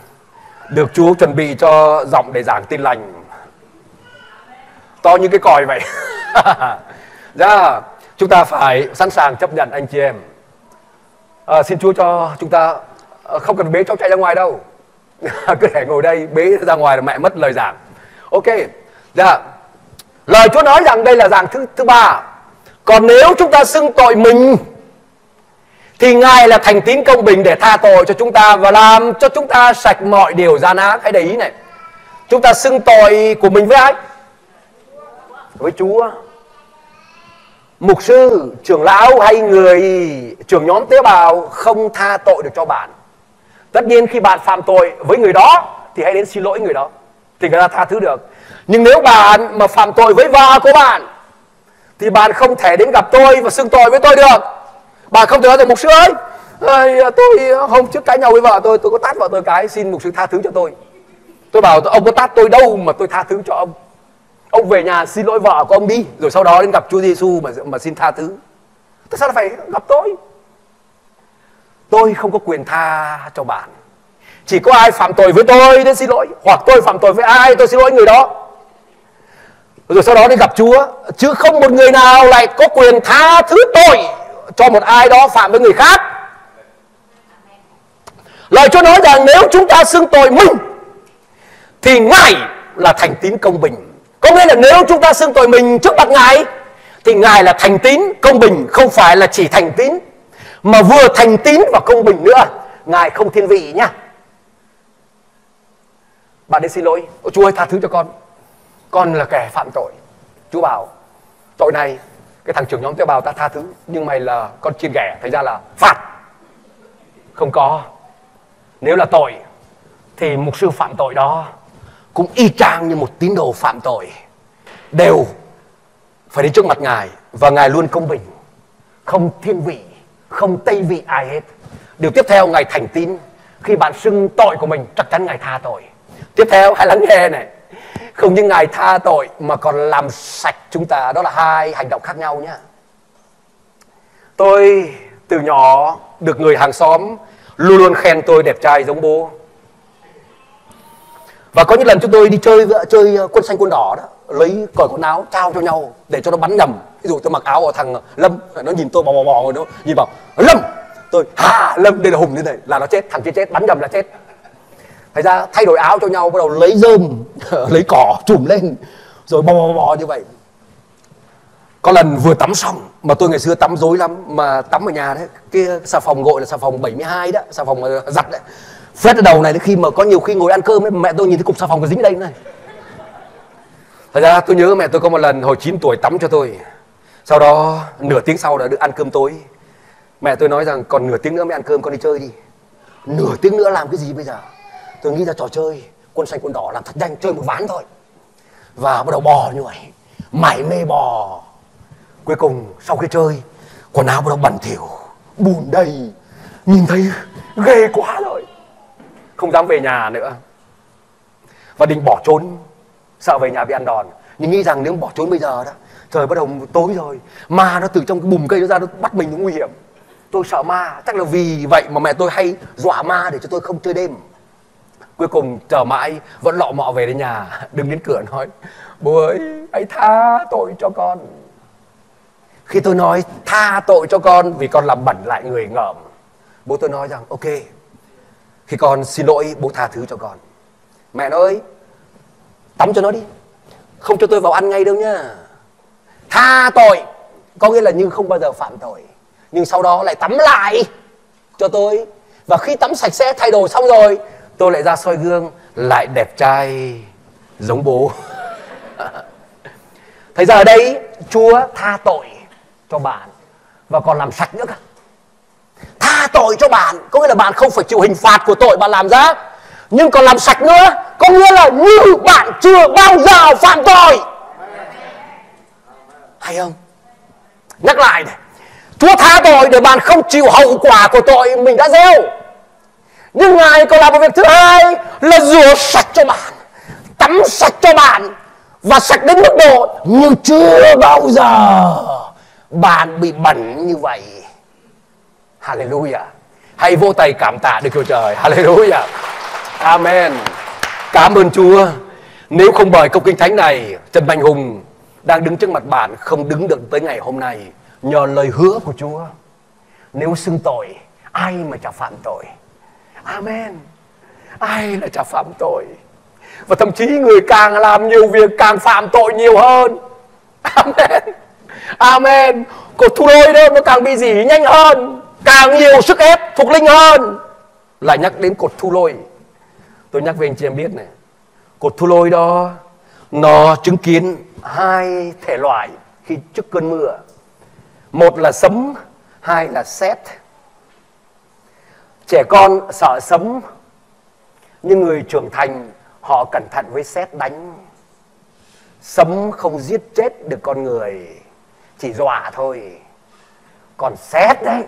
được Chúa chuẩn bị cho giọng để giảng tin lành. To như cái còi vậy. Dạ, chúng ta phải sẵn sàng chấp nhận anh chị em. Xin Chúa cho chúng ta không cần bế cháu chạy ra ngoài đâu. Cứ để ngồi đây, bế ra ngoài là mẹ mất lời giảng. Ok. Dạ. Lời Chúa nói rằng đây là dạng thứ ba. Còn nếu chúng ta xưng tội mình thì Ngài là thành tín công bình để tha tội cho chúng ta và làm cho chúng ta sạch mọi điều gian ác. Hãy để ý này. Chúng ta xưng tội của mình với ai? Với Chúa. Mục sư, trưởng lão hay người trưởng nhóm tế bào không tha tội được cho bạn. Tất nhiên khi bạn phạm tội với người đó thì hãy đến xin lỗi người đó thì người ta tha thứ được. Nhưng nếu bạn mà phạm tội với vợ của bạn thì bạn không thể đến gặp tôi và xưng tội với tôi được. Bạn không thể nói rằng mục sư ơi, tôi hôm trước cãi nhau với vợ tôi có tát vợ tôi cái, xin mục sư tha thứ cho tôi. Tôi bảo ông có tát tôi đâu mà tôi tha thứ cho ông. Ông về nhà xin lỗi vợ của ông đi, rồi sau đó đến gặp Chúa Giêsu mà xin tha thứ. Tại sao phải gặp tôi? Tôi không có quyền tha cho bạn. Chỉ có ai phạm tội với tôi đến xin lỗi, hoặc tôi phạm tội với ai tôi xin lỗi người đó, rồi sau đó đi gặp Chúa. Chứ không một người nào lại có quyền tha thứ tội cho một ai đó phạm với người khác. Lời Chúa nói rằng nếu chúng ta xưng tội mình thì Ngài là thành tín công bình. Có nghĩa là nếu chúng ta xưng tội mình trước mặt Ngài thì Ngài là thành tín công bình. Không phải là chỉ thành tín mà vừa thành tín và công bình nữa. Ngài không thiên vị nhá. Bạn đến xin lỗi, Chúa ơi tha thứ cho con là kẻ phạm tội. Chúa bảo tội này cái thằng trưởng nhóm tế bào ta tha thứ, nhưng mày là con chiên ghẻ, thành ra là phạt. Không có. Nếu là tội thì mục sư phạm tội đó cũng y chang như một tín đồ phạm tội, đều phải đến trước mặt Ngài. Và Ngài luôn công bình, không thiên vị, không tây vị ai hết. Điều tiếp theo, Ngài thành tín. Khi bạn xưng tội của mình chắc chắn Ngài tha tội. Tiếp theo, hãy lắng nghe này. Không những Ngài tha tội mà còn làm sạch chúng ta. Đó là hai hành động khác nhau nhé. Tôi từ nhỏ được người hàng xóm luôn luôn khen tôi đẹp trai giống bố. Và có những lần chúng tôi đi chơi quân xanh quân đỏ đó, lấy cởi quần áo trao cho nhau để cho nó bắn nhầm. Ví dụ tôi mặc áo của thằng Lâm, nó nhìn tôi bò rồi, nó nhìn bảo Lâm, tôi Lâm đây là Hùng, như này là nó chết, thằng kia chết, bắn nhầm là chết. Thành ra thay đổi áo cho nhau, bắt đầu lấy rơm lấy cỏ trùm lên rồi bò như vậy. Có lần vừa tắm xong, mà tôi ngày xưa tắm rối lắm, mà tắm ở nhà đấy, cái xà phòng gội là xà phòng 72 đó, xà phòng giặt đấy, phết ở đầu này. Khi mà có nhiều khi ngồi ăn cơm ấy, mẹ tôi nhìn thấy cục xà phòng còn dính ở đây này. Thật ra tôi nhớ mẹ tôi có một lần hồi 9 tuổi tắm cho tôi, sau đó nửa tiếng sau đã được ăn cơm tối. Mẹ tôi nói rằng còn nửa tiếng nữa mới ăn cơm, con đi chơi đi. Nửa tiếng nữa làm cái gì bây giờ? Tôi nghĩ ra trò chơi quân xanh quân đỏ, làm thật nhanh, chơi một ván thôi. Và bắt đầu bò như vậy, mải mê bò. Cuối cùng sau khi chơi, quần áo bắt đầu bẩn thỉu, bùn đầy, nhìn thấy ghê quá rồi, không dám về nhà nữa. Và định bỏ trốn, sợ về nhà bị ăn đòn. Nhưng nghĩ rằng nếu bỏ trốn bây giờ đó, trời bắt đầu tối rồi, ma nó từ trong cái bùm cây nó ra, nó bắt mình, nó nguy hiểm. Tôi sợ ma, chắc là vì vậy mà mẹ tôi hay dọa ma để cho tôi không chơi đêm. Cuối cùng chờ mãi vẫn lọ mọ về đến nhà, đứng đến cửa nói: bố ơi, hãy tha tội cho con. Khi tôi nói tha tội cho con vì con làm bẩn lại người ngợm, bố tôi nói rằng ok, khi con xin lỗi bố tha thứ cho con. Mẹ nó ơi, tắm cho nó đi, không cho tôi vào ăn ngay đâu nhá. Tha tội có nghĩa là nhưng không bao giờ phạm tội, nhưng sau đó lại tắm lại cho tôi. Và khi tắm sạch sẽ thay đồ xong rồi, tôi lại ra soi gương, lại đẹp trai giống bố. Thấy ra ở đây Chúa tha tội cho bạn và còn làm sạch nữa cả. Tha tội cho bạn có nghĩa là bạn không phải chịu hình phạt của tội bạn làm ra, nhưng còn làm sạch nữa, có nghĩa là như bạn chưa bao giờ phạm tội. Hay không? Nhắc lại này, Chúa tha tội để bạn không chịu hậu quả của tội mình đã gieo. Nhưng Ngài còn làm một việc thứ hai là rửa sạch cho bạn, tắm sạch cho bạn, và sạch đến mức độ nhưng chưa bao giờ bạn bị bẩn như vậy. Hallelujah. Hãy vỗ tay cảm tạ Đức Chúa Trời. Hallelujah. Amen. Cảm ơn Chúa. Nếu không bởi câu Kinh Thánh này, Trần Mạnh Hùng đang đứng trước mặt bạn không đứng được tới ngày hôm nay. Nhờ lời hứa của Chúa, nếu xưng tội, ai mà chả phạm tội. Amen. Ai là chả phạm tội. Và thậm chí người càng làm nhiều việc càng phạm tội nhiều hơn. Amen. Amen. Còn thu đôi đó, nó càng bị dỉ nhanh hơn, càng nhiều sức ép thuộc linh hơn. Lại nhắc đến cột thu lôi. Tôi nhắc với anh chị em biết này, cột thu lôi đó nó chứng kiến hai thể loại khi trước cơn mưa. Một là sấm, hai là sét. Trẻ con sợ sấm, nhưng người trưởng thành họ cẩn thận với sét đánh. Sấm không giết chết được con người, chỉ dọa thôi. Còn sét đấy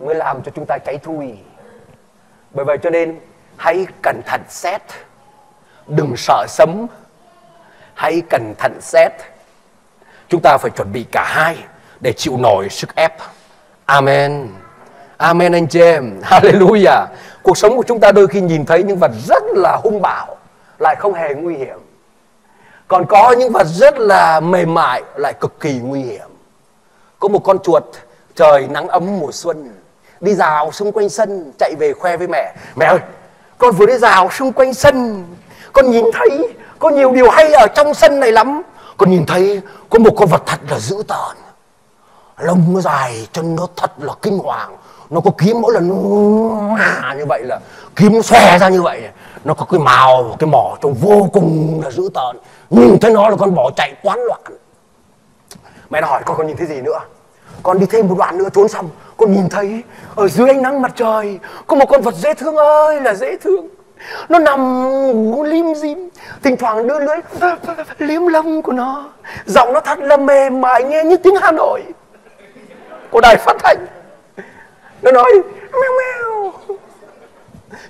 mới làm cho chúng ta cháy thui. Bởi vậy cho nên hãy cẩn thận sét, đừng sợ sấm. Hãy cẩn thận sét. Chúng ta phải chuẩn bị cả hai để chịu nổi sức ép. Amen. Amen anh chị em. Hallelujah. Cuộc sống của chúng ta đôi khi nhìn thấy những vật rất là hung bạo, lại không hề nguy hiểm. Còn có những vật rất là mềm mại, lại cực kỳ nguy hiểm. Có một con chuột trời nắng ấm mùa xuân đi dạo xung quanh sân, chạy về khoe với mẹ: mẹ ơi, con vừa đi dạo xung quanh sân, con nhìn thấy có nhiều điều hay ở trong sân này lắm. Con nhìn thấy có một con vật thật là dữ tợn, lông nó dài, chân nó thật là kinh hoàng. Nó có kiếm, mỗi lần nó như vậy là kiếm nó xòe ra như vậy. Nó có cái màu, cái mỏ trông vô cùng là dữ tợn. Nhìn thấy nó là con bỏ chạy toán loạn. Mẹ nó hỏi con nhìn thấy gì nữa. Con đi thêm một đoạn nữa trốn xong, con nhìn thấy ở dưới ánh nắng mặt trời có một con vật dễ thương ơi là dễ thương. Nó nằm ngủ lim dim, thỉnh thoảng đưa lưỡi liếm lông của nó. Giọng nó thật là mềm mại, nghe như tiếng Hà Nội của đài phát thanh. Nó nói meo meo.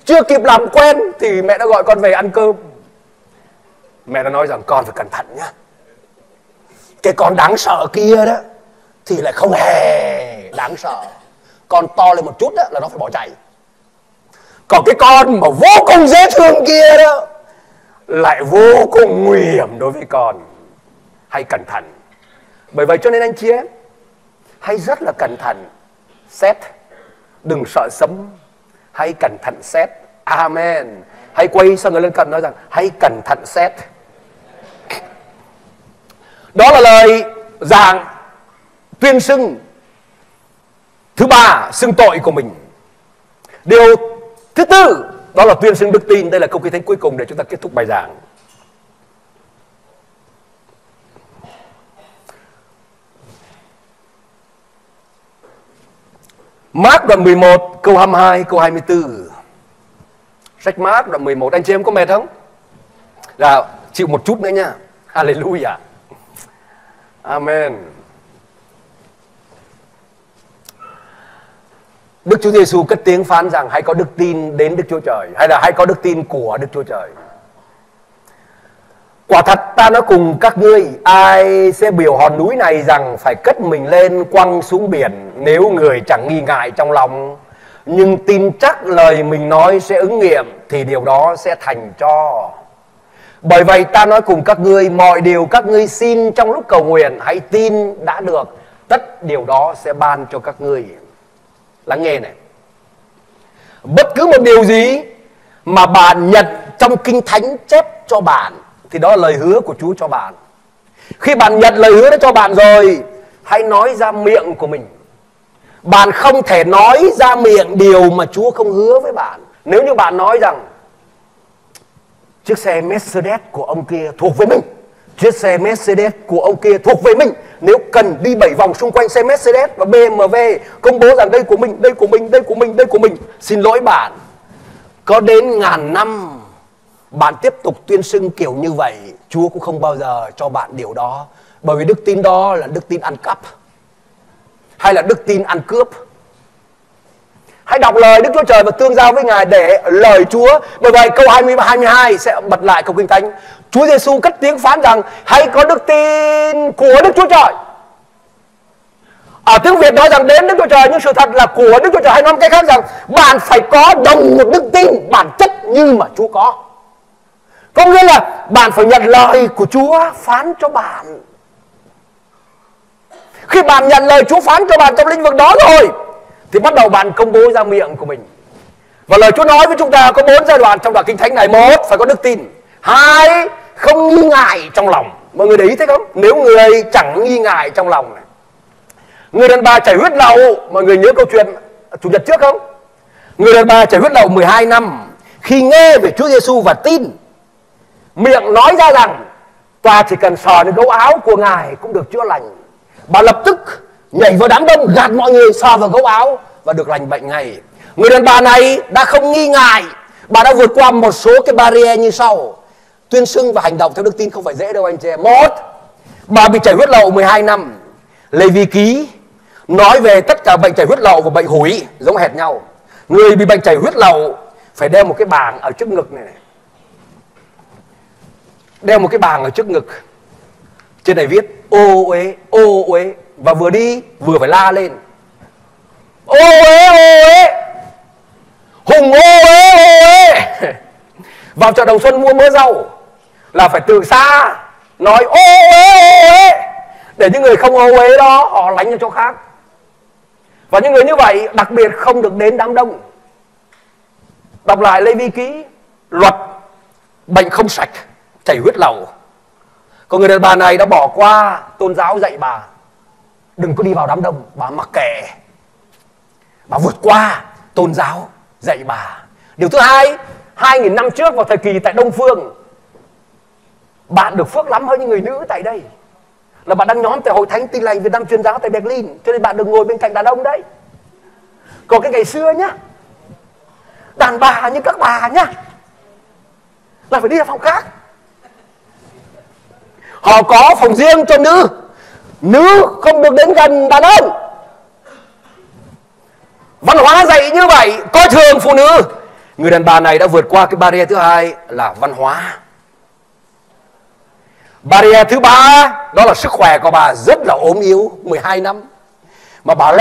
Chưa kịp làm quen thì mẹ đã gọi con về ăn cơm. Mẹ nó nói rằng con phải cẩn thận nhá. Cái con đáng sợ kia đó thì lại không hề đáng sợ. Con to lên một chút đó là nó phải bỏ chạy. Còn cái con mà vô cùng dễ thương kia đó lại vô cùng nguy hiểm đối với con. Hãy cẩn thận. Bởi vậy cho nên anh chị em hãy rất là cẩn thận. Xét. Đừng sợ sấm. Hãy cẩn thận xét. Amen. Hãy quay sang người lân cận nói rằng hãy cẩn thận xét. Đó là lời giảng tuyên xưng thứ ba, xưng tội của mình. Điều thứ tư đó là tuyên xưng đức tin. Đây là câu Kinh Thánh cuối cùng để chúng ta kết thúc bài giảng. Mark đoạn 11 câu 22 câu 24. Sách Mark đoạn 11. Anh chị em có mệt không? Dạ, chịu một chút nữa nha. Hallelujah. Amen. Đức Chúa Giêsu cất tiếng phán rằng hãy có đức tin đến Đức Chúa Trời, hay là hãy có đức tin của Đức Chúa Trời. Quả thật ta nói cùng các ngươi, ai sẽ biểu hòn núi này rằng phải cất mình lên quăng xuống biển, nếu người chẳng nghi ngại trong lòng nhưng tin chắc lời mình nói sẽ ứng nghiệm, thì điều đó sẽ thành cho. Bởi vậy ta nói cùng các ngươi, mọi điều các ngươi xin trong lúc cầu nguyện hãy tin đã được, tất điều đó sẽ ban cho các ngươi. Lắng nghe này. Bất cứ một điều gì mà bạn nhận trong Kinh Thánh chép cho bạn thì đó là lời hứa của Chúa cho bạn. Khi bạn nhận lời hứa đó cho bạn rồi, hãy nói ra miệng của mình. Bạn không thể nói ra miệng điều mà Chúa không hứa với bạn. Nếu như bạn nói rằng chiếc xe Mercedes của ông kia thuộc về mình, chiếc xe Mercedes của ông kia thuộc về mình, nếu cần đi 7 vòng xung quanh xe Mercedes và BMW, công bố rằng đây của mình, đây của mình, đây của mình, đây của mình. Xin lỗi bạn, có đến ngàn năm bạn tiếp tục tuyên xưng kiểu như vậy, Chúa cũng không bao giờ cho bạn điều đó. Bởi vì đức tin đó là đức tin ăn cắp, hay là đức tin ăn cướp. Hãy đọc lời Đức Chúa Trời và tương giao với Ngài để lời Chúa. Bởi vậy câu 20 và 22 sẽ bật lại câu Kinh Thánh. Chúa Giêsu cất tiếng phán rằng hãy có đức tin của Đức Chúa Trời. Ở tiếng Việt nói rằng đến Đức Chúa Trời, nhưng sự thật là của Đức Chúa Trời. Hay nói cái khác rằng bạn phải có đồng một đức tin bản chất như mà Chúa có. Có nghĩa là bạn phải nhận lời của Chúa phán cho bạn. Khi bạn nhận lời Chúa phán cho bạn trong lĩnh vực đó rồi thì bắt đầu bạn công bố ra miệng của mình. Và lời Chúa nói với chúng ta có 4 giai đoạn trong đoạn Kinh Thánh này. 1. Phải có đức tin. 2. Không nghi ngại trong lòng. Mọi người để ý thấy không? Nếu người chẳng nghi ngại trong lòng này. Người đàn bà chảy huyết lậu, mọi người nhớ câu chuyện Chủ nhật trước không? Người đàn bà chảy huyết lậu 12 năm khi nghe về Chúa Giêsu và tin, miệng nói ra rằng ta chỉ cần sờ đến gấu áo của Ngài cũng được chữa lành. Bà lập tức nhảy vào đám đông, gạt mọi người, sờ vào gấu áo và được lành bệnh ngay. Người đàn bà này đã không nghi ngại. Bà đã vượt qua một số cái barrier như sau. Tuyên xưng và hành động theo đức tin không phải dễ đâu anh chị em. 1. Bà bị chảy huyết lậu 12 năm. Lê Vi Ký nói về tất cả bệnh chảy huyết lậu và bệnh hủi giống hệt nhau. Người bị bệnh chảy huyết lậu phải đeo một cái bảng ở trước ngực này. Đeo một cái bảng ở trước ngực. Trên này viết ô uế, ô uế. Và vừa đi vừa phải la lên ô uế, ô uế, Hùng ô uế, ô uế. Vào chợ Đồng Xuân mua mớ rau là phải từ xa nói ô uế, ô uế, để những người không ô uế đó họ lánh ở chỗ khác. Và những người như vậy đặc biệt không được đến đám đông. Đọc lại Lê Vi Ký, luật bệnh không sạch, chảy huyết lậu. Còn người đàn bà này đã bỏ qua tôn giáo dạy bà đừng có đi vào đám đông. Bà mặc kệ. Bà vượt qua tôn giáo dạy bà. Điều thứ hai, 2000 năm trước vào thời kỳ tại Đông Phương, bạn được phước lắm hơn những người nữ tại đây. Là bạn đang nhóm tại Hội Thánh Tin Lành Việt Nam Truyền Giáo tại Berlin, cho nên bạn được ngồi bên cạnh đàn ông đấy. Còn cái ngày xưa nhá, đàn bà như các bà nhá, là phải đi vào phòng khác. Họ có phòng riêng cho nữ. Nữ không được đến gần đàn ông. Văn hóa dạy như vậy, coi thường phụ nữ. Người đàn bà này đã vượt qua cái barrier thứ hai là văn hóa. Barrier thứ ba đó là sức khỏe của bà rất là ốm yếu 12 năm. Mà bà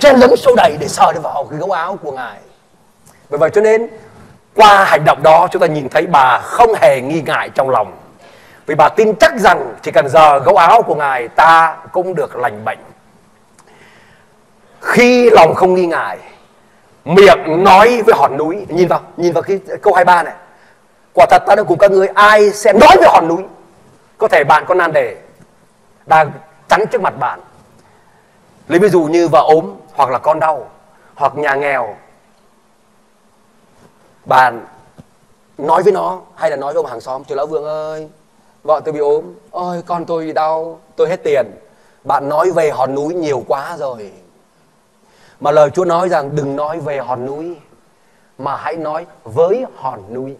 chen lấn sâu đẩy để sờ được vào cái gấu áo của Ngài. Bởi vậy cho nên qua hành động đó chúng ta nhìn thấy bà không hề nghi ngại trong lòng. Vì bà tin chắc rằng chỉ cần giờ gấu áo của Ngài ta cũng được lành bệnh. Khi lòng không nghi ngại, miệng nói với hòn núi. Nhìn vào cái câu 23 này. Quả thật ta đã cùng các ngươi, ai sẽ nói với hòn núi. Có thể bạn có nan đề đang chắn trước mặt bạn. Lấy ví dụ như vợ ốm, hoặc là con đau, hoặc nhà nghèo. Bạn nói với nó, hay là nói với ông hàng xóm: "Chú Lão Vương ơi, vợ tôi bị ốm. Ôi, con tôi đau, tôi hết tiền." Bạn nói về hòn núi nhiều quá rồi. Mà lời Chúa nói rằng đừng nói về hòn núi, mà hãy nói với hòn núi.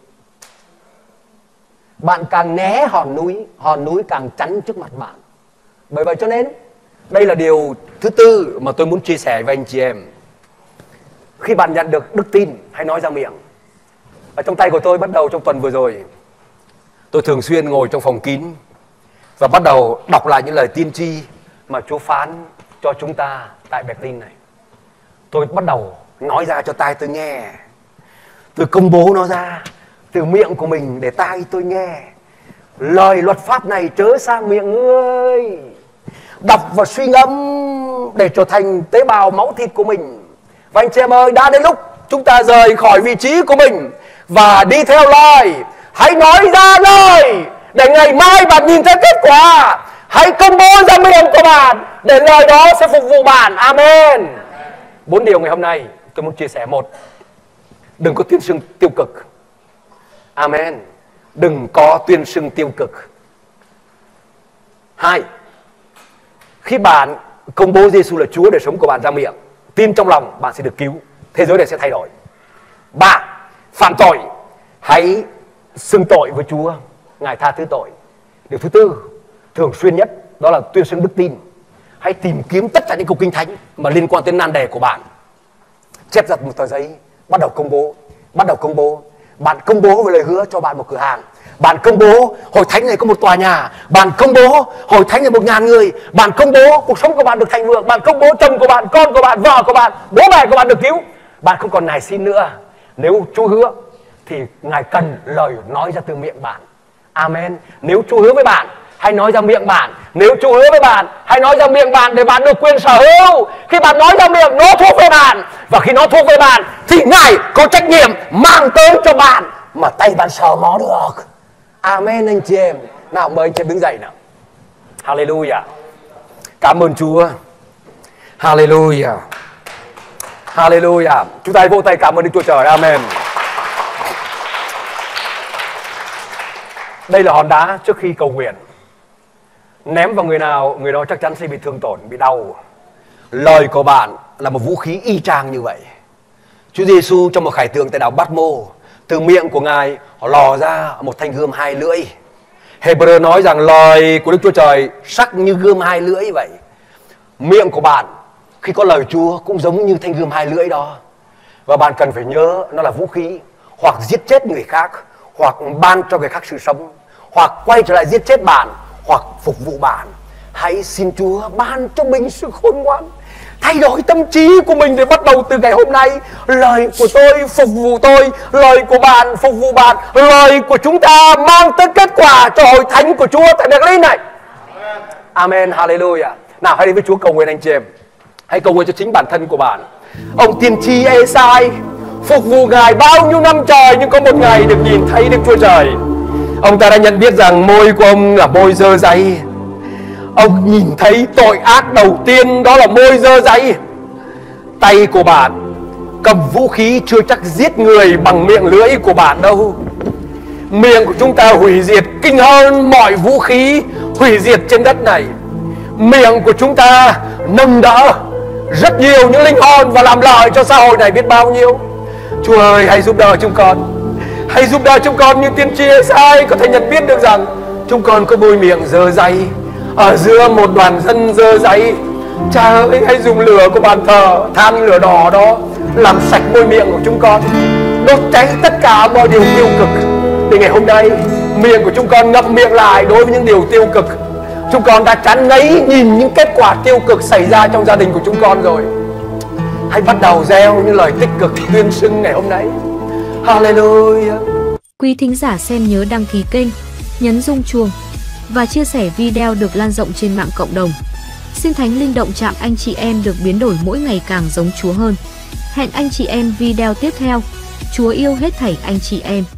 Bạn càng né hòn núi càng chắn trước mặt bạn. Bởi vậy cho nên đây là điều thứ tư mà tôi muốn chia sẻ với anh chị em. Khi bạn nhận được đức tin, hãy nói ra miệng. Ở trong tay của tôi, bắt đầu trong tuần vừa rồi, tôi thường xuyên ngồi trong phòng kín và bắt đầu đọc lại những lời tiên tri mà Chúa phán cho chúng ta tại Berlin này. Tôi bắt đầu nói ra cho tai tôi nghe. Tôi công bố nó ra từ miệng của mình để tai tôi nghe. Lời luật pháp này trớ sang miệng ngươi. Đọc và suy ngẫm để trở thành tế bào máu thịt của mình. Và anh chị em ơi, đã đến lúc chúng ta rời khỏi vị trí của mình và đi theo lời. Hãy nói ra lời để ngày mai bạn nhìn thấy kết quả. Hãy công bố ra miệng của bạn để lời đó sẽ phục vụ bạn. Amen. 4 điều ngày hôm nay tôi muốn chia sẻ. 1. Đừng có tuyên xưng tiêu cực. Amen. Đừng có tuyên xưng tiêu cực. 2. Khi bạn công bố Giêsu là Chúa đời sống của bạn ra miệng, tin trong lòng bạn sẽ được cứu. Thế giới này sẽ thay đổi. 3. Phạm tội, hãy xưng tội với Chúa. Ngài tha thứ tội. Điều thứ tư thường xuyên nhất đó là tuyên xưng đức tin. Hãy tìm kiếm tất cả những câu kinh thánh mà liên quan tới nan đề của bạn, chép giật một tờ giấy, bắt đầu công bố. Bạn công bố về lời hứa cho bạn một cửa hàng. Bạn công bố hội thánh này có một tòa nhà. Bạn công bố hội thánh này 1.000 người. Bạn công bố cuộc sống của bạn được thành vượng. Bạn công bố chồng của bạn, con của bạn, vợ của bạn, bố mẹ của bạn được cứu. Bạn không còn nài xin nữa. Nếu Chúa hứa thì Ngài cần lời nói ra từ miệng bạn. Amen. Nếu Chúa hứa với bạn, hãy nói ra miệng bạn. Nếu Chúa hứa với bạn, hãy nói ra miệng bạn để bạn được quyền sở hữu. Khi bạn nói ra miệng, nó thuộc về bạn. Và khi nó thuộc về bạn thì Ngài có trách nhiệm mang tới cho bạn mà tay bạn sờ mó được. Amen anh chị em. Nào mời anh chị em đứng dậy nào. Hallelujah. Cảm ơn Chúa. Hallelujah. Hallelujah. Chúng ta hãy vỗ tay cảm ơn Đức Chúa Trời. Amen. Đây là hòn đá trước khi cầu nguyện. Ném vào người nào, người đó chắc chắn sẽ bị thương tổn, bị đau. Lời của bạn là một vũ khí y chang như vậy. Chúa Giêsu trong một khải tượng tại đảo Patmos, từ miệng của Ngài họ lò ra một thanh gươm 2 lưỡi. Hebrew nói rằng lời của Đức Chúa Trời sắc như gươm 2 lưỡi vậy. Miệng của bạn khi có lời Chúa cũng giống như thanh gươm 2 lưỡi đó. Và bạn cần phải nhớ nó là vũ khí, hoặc giết chết người khác, hoặc ban cho người khác sự sống, hoặc quay trở lại giết chết bạn, hoặc phục vụ bạn. Hãy xin Chúa ban cho mình sự khôn ngoan, thay đổi tâm trí của mình để bắt đầu từ ngày hôm nay. Lời của tôi phục vụ tôi, lời của bạn phục vụ bạn. Lời của chúng ta mang tới kết quả cho hội thánh của Chúa tại Berlin này. Amen. Hallelujah. Nào hãy đến với Chúa cầu nguyện anh chị em. Hãy cầu nguyện cho chính bản thân của bạn. Ông tiên tri Esai phục vụ Ngài bao nhiêu năm trời, nhưng có một ngày được nhìn thấy Đức Chúa Trời. Ông ta đã nhận biết rằng môi của ông là môi dơ dáy. Ông nhìn thấy tội ác đầu tiên đó là môi dơ dáy. Tay của bạn cầm vũ khí chưa chắc giết người bằng miệng lưỡi của bạn đâu. Miệng của chúng ta hủy diệt kinh hơn mọi vũ khí hủy diệt trên đất này. Miệng của chúng ta nâng đỡ rất nhiều những linh hồn và làm lợi cho xã hội này biết bao nhiêu. Chúa ơi, hãy giúp đỡ chúng con. Hãy giúp đỡ chúng con như tiên tri Ê-sai có thể nhận biết được rằng chúng con có môi miệng dơ dáy, ở giữa một đoàn dân dơ dáy. Cha ơi, hãy dùng lửa của bàn thờ, than lửa đỏ đó, làm sạch môi miệng của chúng con, đốt cháy tất cả mọi điều tiêu cực. Từ ngày hôm nay miệng của chúng con ngậm miệng lại đối với những điều tiêu cực. Chúng con đã chán ngấy nhìn những kết quả tiêu cực xảy ra trong gia đình của chúng con rồi. Hãy bắt đầu gieo những lời tích cực tuyên xưng ngày hôm nay. Hallelujah. Quý thính giả xem nhớ đăng ký kênh, nhấn rung chuông và chia sẻ video được lan rộng trên mạng cộng đồng. Xin Thánh Linh động chạm anh chị em được biến đổi mỗi ngày càng giống Chúa hơn. Hẹn anh chị em video tiếp theo. Chúa yêu hết thảy anh chị em.